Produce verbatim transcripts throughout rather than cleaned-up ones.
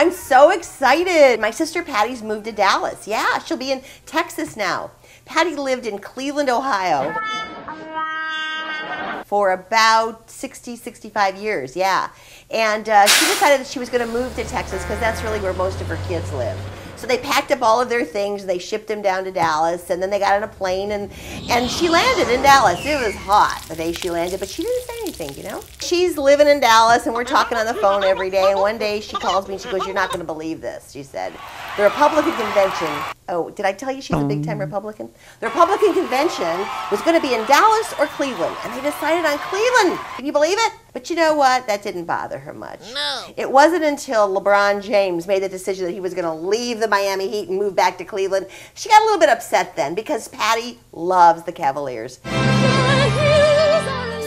I'm so excited. My sister Patty's moved to Dallas. Yeah, she'll be in Texas now. Patty lived in Cleveland, Ohio for about sixty, sixty-five years, yeah. And uh, she decided that she was gonna move to Texas because that's really where most of her kids live. So they packed up all of their things, they shipped them down to Dallas, and then they got on a plane, and, and she landed in Dallas. It was hot the day she landed, but she didn't say anything, you know? She's living in Dallas, and we're talking on the phone every day, and one day she calls me and she goes, "You're not gonna believe this," she said. The Republican convention, oh, did I tell you she's a big-time Republican? The Republican convention was gonna be in Dallas or Cleveland, and they decided on Cleveland. Can you believe it? But you know what? That didn't bother her much. No. It wasn't until LeBron James made the decision that he was gonna leave the Miami Heat and move back to Cleveland. She got a little bit upset then because Patty loves the Cavaliers.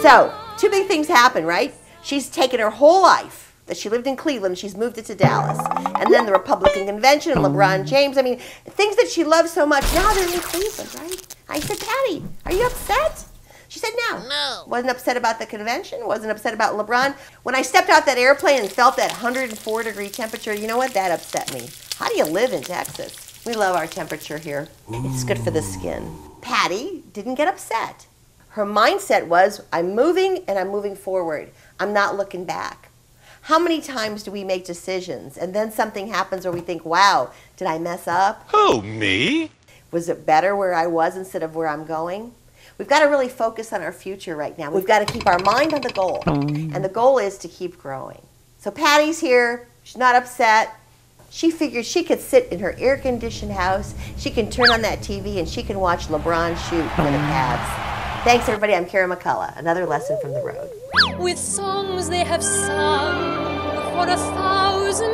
So, two big things happen, right? She's taken her whole life that she lived in Cleveland, she's moved it to Dallas. And then the Republican convention and LeBron James, I mean, things that she loves so much, now they're in Cleveland, right? I said, "Patty, are you upset?" She said no. No. Wasn't upset about the convention, wasn't upset about LeBron. When I stepped out that airplane and felt that one hundred four degree temperature, you know what, that upset me. How do you live in Texas? We love our temperature here. Ooh. It's good for the skin. Patty didn't get upset. Her mindset was, I'm moving and I'm moving forward. I'm not looking back. How many times do we make decisions and then something happens where we think, wow, did I mess up? Who, me? Was it better where I was instead of where I'm going? We've got to really focus on our future right now. We've got to keep our mind on the goal. And the goal is to keep growing. So Patty's here. She's not upset. She figured she could sit in her air-conditioned house. She can turn on that T V, and she can watch LeBron shoot for the Cavs. Thanks, everybody. I'm Karen McCullough. Another lesson from the road. With songs they have sung for a thousand